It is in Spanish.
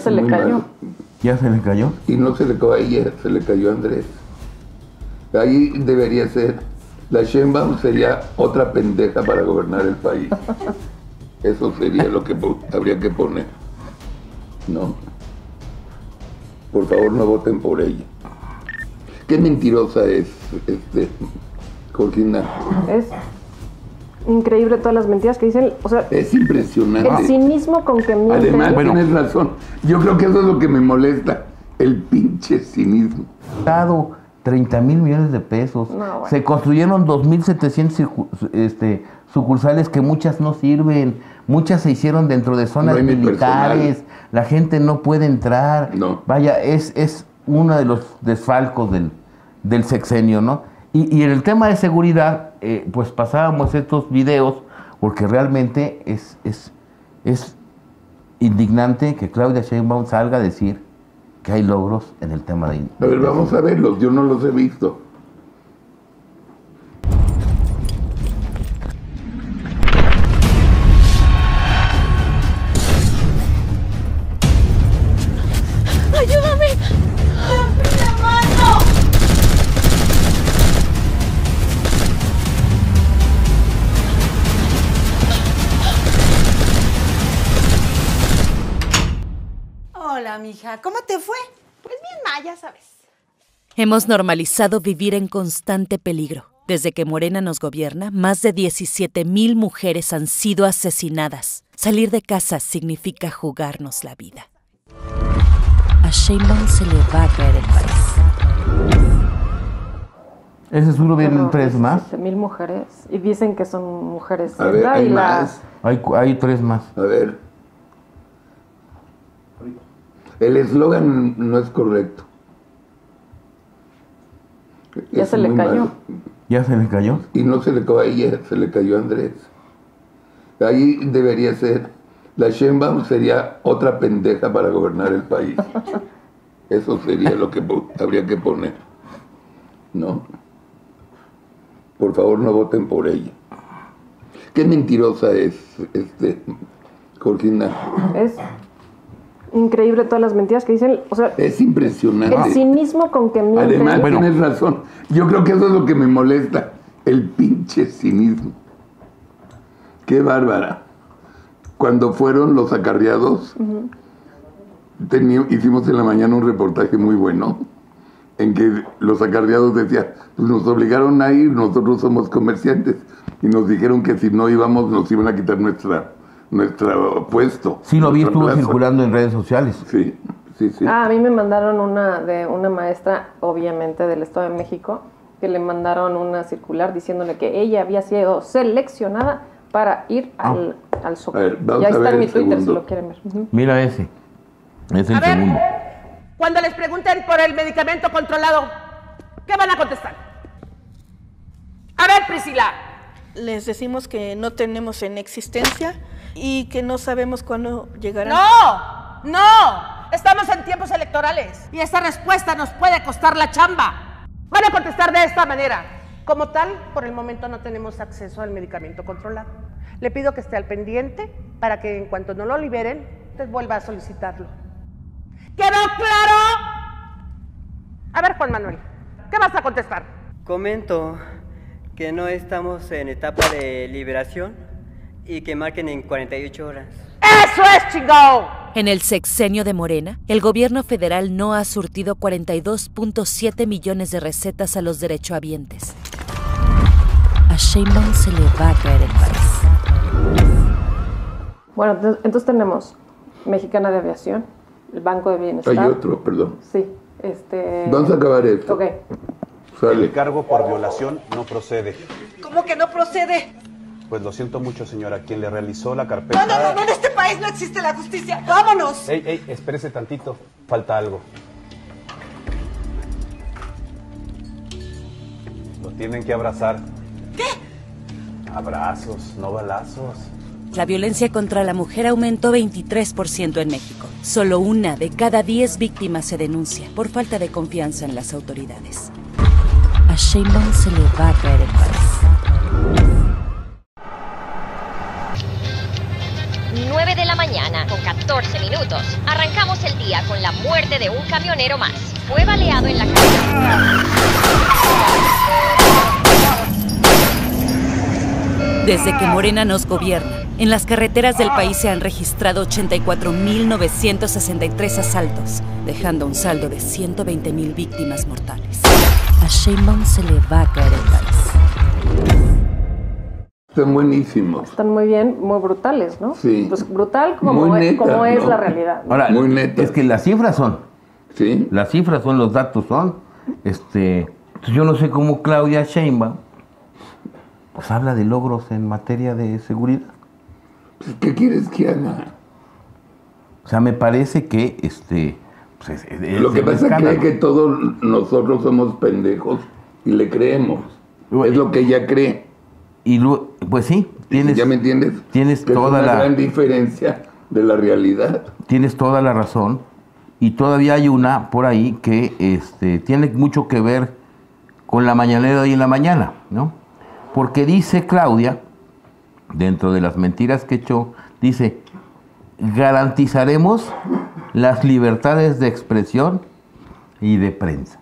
Se le cayó. Mal. ¿Ya se le cayó? Y no se le cayó a ella, se le cayó a Andrés. Ahí debería ser. La Sheinbaum sería otra pendeja para gobernar el país. Eso sería lo que habría que poner. No. Por favor, no voten por ella. Qué mentirosa es, Cortina. Es increíble todas las mentiras que dicen, o sea... Es impresionante. El cinismo con que mienten. Además, bueno, tienes razón. Yo creo que eso es lo que me molesta, el pinche cinismo. Dado 30,000 millones de pesos. No, bueno. Se construyeron 2,700 sucursales que muchas no sirven, muchas se hicieron dentro de zonas militares, la gente no puede entrar. No. Vaya, es uno de los desfalcos del sexenio, ¿no? Y en el tema de seguridad, pues pasábamos estos videos, porque realmente es indignante que Claudia Sheinbaum salga a decir que hay logros en el tema de... A ver, vamos a verlos, yo no los he visto. Hola, mija. ¿Cómo te fue? Pues bien mal, ya sabes. Hemos normalizado vivir en constante peligro. Desde que Morena nos gobierna, más de 17,000 mujeres han sido asesinadas. Salir de casa significa jugarnos la vida. A Sheinbaum se le va a caer el país. Ese es uno, vienen tres más. 17,000 mujeres. Y dicen que son mujeres. A ver, hay más. Hay tres más. A ver. El eslogan no es correcto. Ya se le cayó. ¿Ya se le cayó? Y no se le cayó a ella, se le cayó a Andrés. Ahí debería ser. La Sheinbaum sería otra pendeja para gobernar el país. Eso sería lo que habría que poner. No. Por favor, no voten por ella. Qué mentirosa es, Cortina. Es increíble todas las mentiras que dicen, o sea... Es impresionante. El cinismo con que mienten. Además, bueno, tienes razón. Yo creo que eso es lo que me molesta. El pinche cinismo. Qué bárbara. Cuando fueron los acarreados, hicimos en la mañana un reportaje muy bueno, en que los acarreados decían, pues nos obligaron a ir, nosotros somos comerciantes, y nos dijeron que si no íbamos nos iban a quitar nuestro puesto. Sí, lo vi, estuvo circulando en redes sociales. Sí, sí, sí. Ah, a mí me mandaron una de una maestra, obviamente, del Estado de México, que le mandaron una circular diciéndole que ella había sido seleccionada para ir al Zócalo. Ya está en mi Twitter si lo quieren ver. Mira ese. Es el segundo. Cuando les pregunten por el medicamento controlado, ¿qué van a contestar? A ver, Priscila. Les decimos que no tenemos en existencia y que no sabemos cuándo llegarán. ¡No! ¡No! Estamos en tiempos electorales y esta respuesta nos puede costar la chamba. Van a contestar de esta manera. Como tal, por el momento no tenemos acceso al medicamento controlado. Le pido que esté al pendiente para que en cuanto no lo liberen, usted vuelva a solicitarlo. ¿Quedó claro? A ver, Juan Manuel, ¿qué vas a contestar? Comento que no estamos en etapa de liberación y que marquen en 48 horas. ¡Eso es, chingón! En el sexenio de Morena, el gobierno federal no ha surtido 42.7 millones de recetas a los derechohabientes. A Sheinbaum se le va a caer el país. Bueno, entonces tenemos Mexicana de Aviación, el Banco de Bienestar. Hay otro, perdón. Sí, Vamos a acabar esto. Ok. Sale. El cargo por violación no procede. ¿Cómo que no procede? Pues lo siento mucho, señora, quien le realizó la carpeta... No, no, no, en este país no existe la justicia. ¡Vámonos! Ey, ey, espérese tantito. Falta algo. Lo tienen que abrazar. ¿Qué? Abrazos, no balazos. La violencia contra la mujer aumentó 23% en México. Solo 1 de cada 10 víctimas se denuncia por falta de confianza en las autoridades. A Sheinbaum se le va a caer el país. 9 de la mañana, con 14. 14 minutos. Arrancamos el día con la muerte de un camionero más. Fue baleado en la cabeza. Desde que Morena nos gobierna, en las carreteras del país se han registrado 84.963 asaltos, dejando un saldo de 120.000 víctimas mortales. A Sheinbaum se le va a caer el país. Están buenísimos. Están muy bien, muy brutales, ¿no? Sí. Pues brutal como, neta, como es la realidad. Ahora, muy neta. Es que las cifras son. Sí. Las cifras son, los datos son. Yo no sé cómo Claudia Sheinbaum pues habla de logros en materia de seguridad. Pues, ¿qué quieres que haga? O sea, me parece que pues, lo que pasa es que todos nosotros somos pendejos y le creemos. Es lo que ella cree. Y luego, pues sí, tienes, ¿ya me entiendes? Tienes que toda la gran diferencia de la realidad. Tienes toda la razón. Y todavía hay una por ahí que tiene mucho que ver con la mañanera de hoy en la mañana, ¿no? Porque dice Claudia, dentro de las mentiras que echó, dice: garantizaremos las libertades de expresión y de prensa.